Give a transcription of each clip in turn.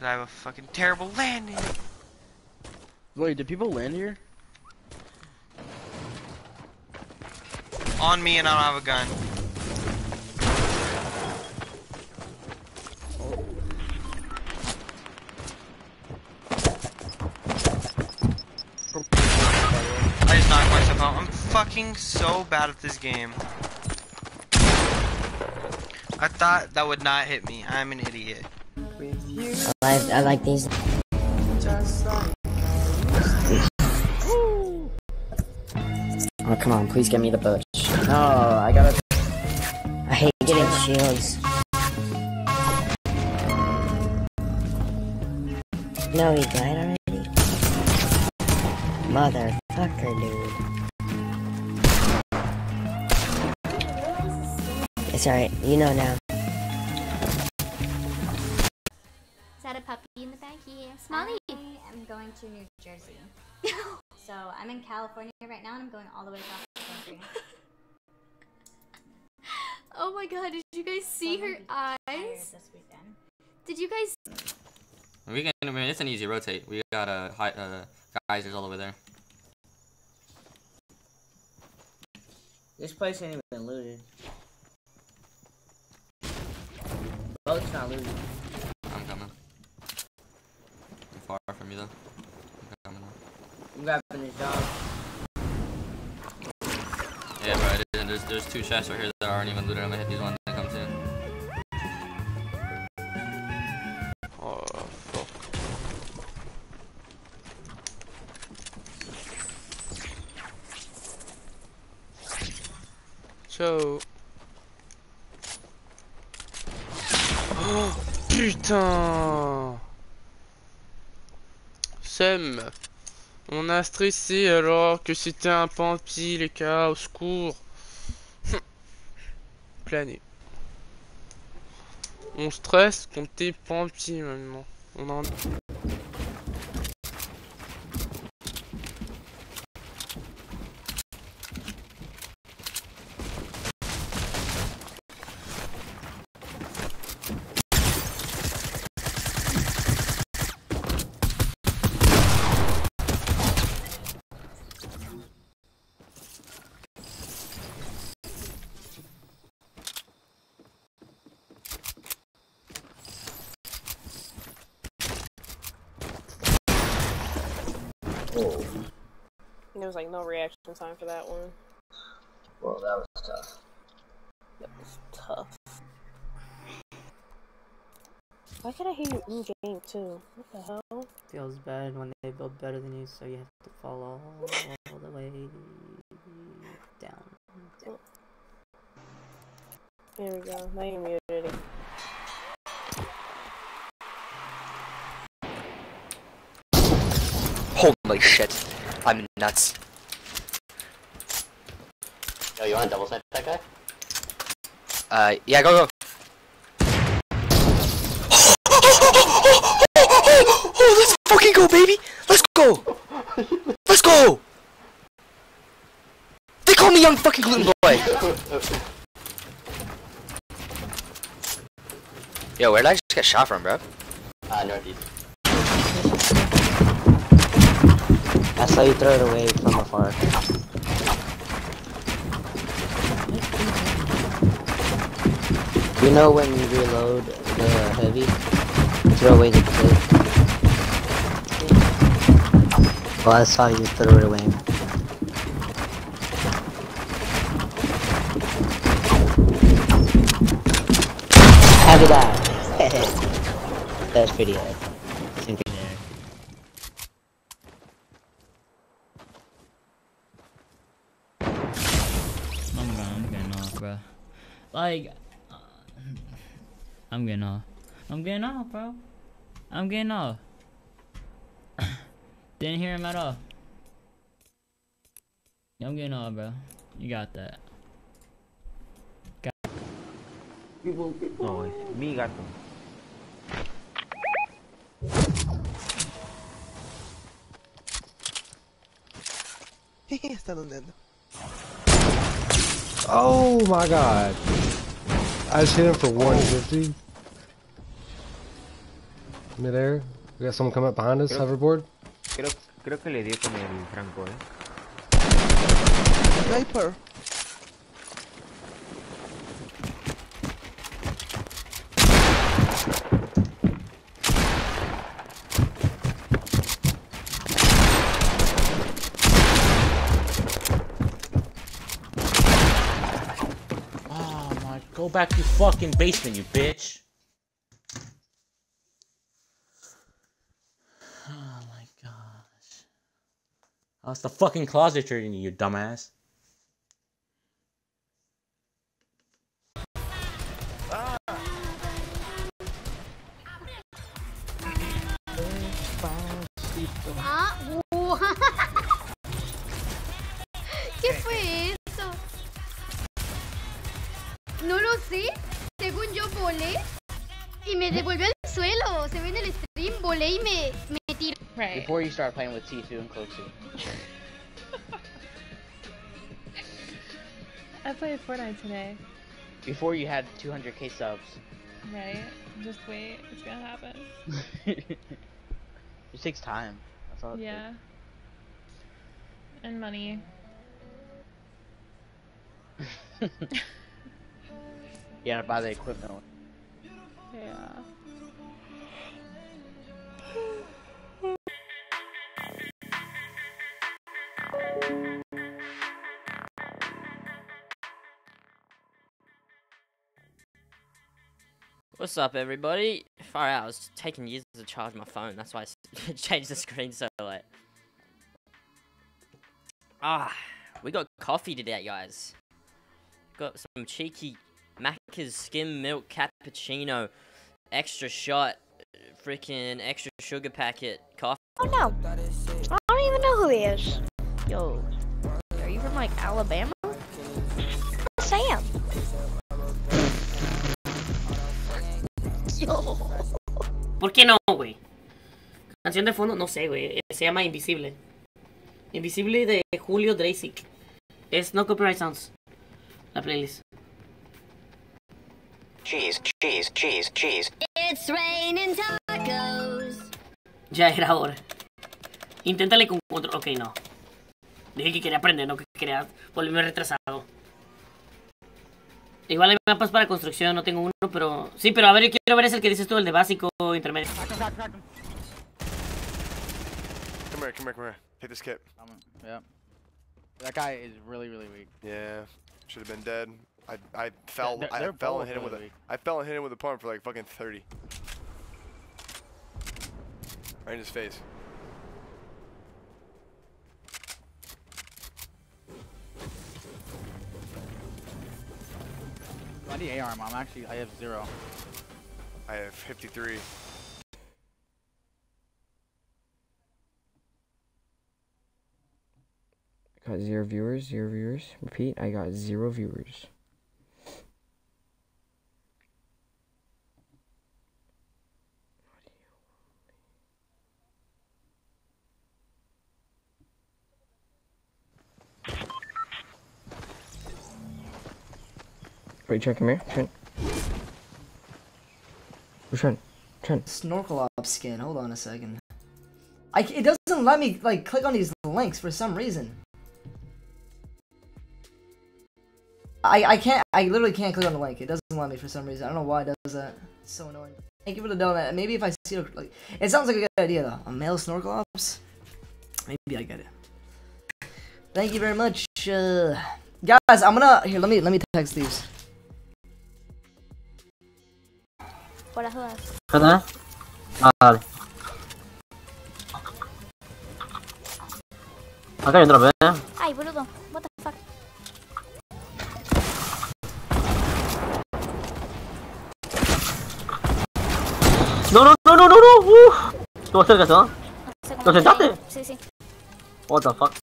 Because I have a fucking terrible landing. Wait, did people land here? On me, and I don't have a gun. I just knocked myself out. I'm fucking so bad at this game. I thought that would not hit me. I'm an idiot. I like these. Oh, come on, please get me the bush. Oh, I gotta. I hate getting shields. No, he died already? Motherfucker, dude. It's alright, you know now. Is that a puppy in the back here? Smiley! I'm going to New Jersey. So I'm in California right now and I'm going all the way across the country. Oh my god, did you guys see her eyes? This weekend. Did you guys... Weekend, I mean, it's an easy rotate. We got geysers all over there. This place ain't even looted. Boat's not looted. I'm coming. You're far from you though. I'm coming now. I'm grabbing this dog. Yeah, bro, it is. There's two chests right here that aren't even looted. I'm gonna hit these one that comes in. Oh, fuck. So... Oh, putain! Sem, on a stressé alors que c'était un pampi, les gars, au secours. Plané. On stresse qu'on t'est pampi maintenant. On en... There was like no reaction time for that one. Well, that was tough. That was tough. Why can't I hear you in game too? What the hell? Feels bad when they build better than you, so you have to fall all the way down. There we go. Now you're muted. Holy shit, I'm nuts. Yo, you wanna double snipe that guy? Yeah, go. Oh, let's fucking go, baby! Let's go! Let's go! They call me Young Fucking Gluten Boy! Yo, where did I just get shot from, bro? Northeast. I saw you throw it away from afar. You know when you reload the heavy, throw away the clip. Well, I saw you throw it away. Happy that. That's pretty good. Like, I'm getting off. I'm getting off, bro. I'm getting off. Didn't hear him at all. I'm getting off, bro. You got that. Got people. No, it's me got them. Hehe, está andando. Oh my god. I just hit him for 150. midair. We got someone coming up behind us, hoverboard. Creo que le dio con el franco, eh. Sniper. Oh my, go back to your fucking basement, you bitch. Oh, it's the fucking closet treating you, you dumbass. Ah. ¿Qué fue eso? No lo sé. Según yo volé y me devolvió al suelo. Se ve en el stream, volé y me Right. Before you start playing with T2 and Cloxie. I played Fortnite today. Before you had 200k subs. Right. Just wait. It's gonna happen. It takes time. That's all it takes. And money. You gotta buy the equipment. Yeah. What's up, everybody? I was taking years to charge my phone. That's why I changed the screen so late. Ah, we got coffee today, guys. Got some cheeky Macca's skim milk cappuccino, extra shot, freaking extra sugar packet coffee. Oh no, I don't even know who he is. Yo, are you from like Alabama? Sam. ¿Por qué no, güey? Canción de fondo, no sé, güey. Se llama Invisible. Invisible de Julio Dreisick. Es No Copyright Sounds. La playlist. Cheese, cheese, cheese, cheese. It's raining tacos. Ya era hora. Inténtale con control. Ok, no. Dije que quería aprender, no que quería volverme retrasado. Igual hay mapas para construcción, no tengo uno, pero... Sí, pero a ver, yo quiero ver es el que dices tú, el de básico, intermedio. Come here. Take this kit. Yeah. That guy is really weak. Yeah. Should have been dead. I fell and hit him with a... I fell and hit him with a pump for like fucking 30. Right in his face. I need AR, Mom. Actually, I have 0. I have 53. I got 0 viewers. Repeat, I got 0 viewers. Wait, Trent, come here. Trent. Where's Trent? Trent. Snorkel Ops skin. Hold on a second. It doesn't let me, like, click on these links for some reason. I can't. I literally can't click on the link. It doesn't let me for some reason. I don't know why it does that. It's so annoying. Thank you for the donut. Maybe if I see it, like, it sounds like a good idea, though. A male Snorkel Ops? Maybe I get it. Thank you very much. Guys, I'm gonna... Here, let me text these. Para jugar. ¿Perdón? Vale. Acá hay otra vez, ¿eh? Ay, boludo. What the fuck? No. Estuvo cerca eso, ¿no? ¿Lo sentaste? Sí. What the fuck?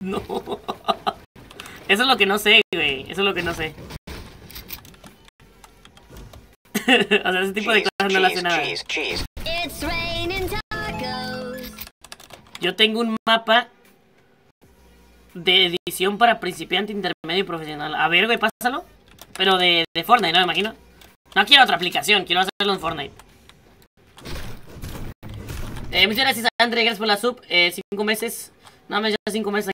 No. Eso es lo que no sé, güey. Eso es lo que no sé. O sea, ese tipo de cosas no las sé nada. Yo tengo un mapa de edición para principiante, intermedio y profesional. A ver, güey, pásalo. Pero de Fortnite, ¿no? Me imagino. No quiero otra aplicación, quiero hacerlo en Fortnite. Muchas gracias, Andrea, gracias por la sub. 5 meses. No, me lleva 5 meses